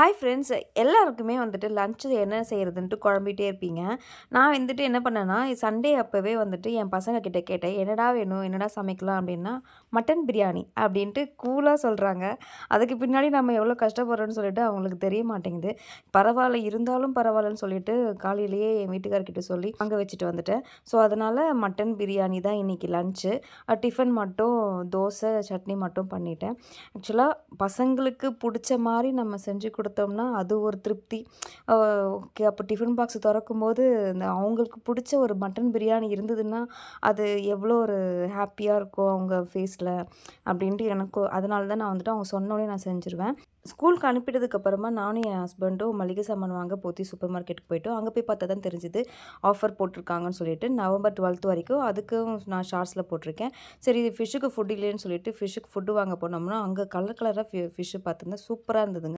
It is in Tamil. Hi friends, எல்லாருக்குமே வந்துட்டு லஞ்ச் என்ன செய்யறதுன்னு குழம்பிட்டே இருப்பீங்க. நான் வந்துட்டு என்ன பண்ணேன்னா சண்டே அப்பவே வந்துட்டு என் பசங்க கிட்ட கேட்டேன், என்னடா வேணும் என்னடா சமைக்கலாம் அப்படின்னா மட்டன் பிரியாணி அப்படின்ட்டு கூலா சொல்றாங்க. அதுக்கு பின்னாடி நம்ம எவ்வளோ கஷ்டப்படுறோம்னு சொல்லிட்டு அவங்களுக்கு தெரிய மாட்டேங்குது. பரவாயில்ல இருந்தாலும் பரவாயில்லன்னு சொல்லிட்டு காலையிலேயே என் வீட்டுக்கார்கிட்ட சொல்லி அங்கே வச்சுட்டு வந்துட்டேன். ஸோ அதனால மட்டன் பிரியாணி தான் இன்னைக்கு லஞ்சு. டிஃபன் மட்டும் தோசை சட்னி மட்டும் பண்ணிட்டேன். ஆக்சுவலாக பசங்களுக்கு பிடிச்ச மாதிரி நம்ம செஞ்சு கொடுத்தோம்னா அது ஒரு திருப்தி. ஓகே, அப்போ டிஃபன் பாக்ஸ் திறக்கும்போது அவங்களுக்கு பிடிச்ச ஒரு மட்டன் பிரியாணி இருந்ததுன்னா அது எவ்வளோ ஒரு ஹாப்பியாக இருக்கும் அவங்க ஃபேஸில் அப்படின்ட்டு எனக்கு. அதனால தான் நான் வந்துட்டு அவங்க சொன்னோடனே நான் செஞ்சுருவேன். ஸ்கூலுக்கு அனுப்பிட்டதுக்கப்புறமா நானும் என் ஹஸ்பண்டும் மளிகை சாமான் வாங்க போத்தி சூப்பர் மார்க்கெட்டுக்கு போய்ட்டோம். அங்கே போய் பார்த்தா தான் தெரிஞ்சுது ஆஃபர் போட்டிருக்காங்கன்னு சொல்லிட்டு. நவம்பர் 12 வரைக்கும் அதுக்கும் நான் ஷார்ட்ஸில் போட்டிருக்கேன். சரி ஃபிஷ்ஷுக்கு ஃபுட் இல்லைன்னு சொல்லிட்டு ஃபிஷ்ஷுக்கு ஃபுட்டு வாங்க போனோம்னா அங்கே கலர் கலராக ஃபிஷ்ஷு பார்த்துருந்தேன். சூப்பராக இருந்ததுங்க.